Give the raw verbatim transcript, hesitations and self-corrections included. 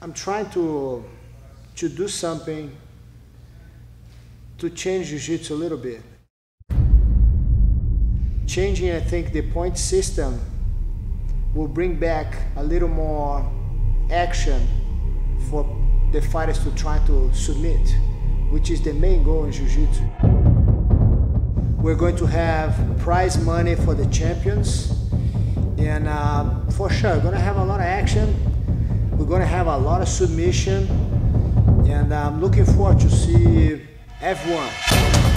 I'm trying to, to do something to change Jiu-Jitsu a little bit. Changing, I think, the point system will bring back a little more action for the fighters to try to submit, which is the main goal in Jiu-Jitsu. We're going to have prize money for the champions, and uh, for sure, we're going to have a lot of action. We're going to have a lot of submission, and I'm looking forward to see everyone.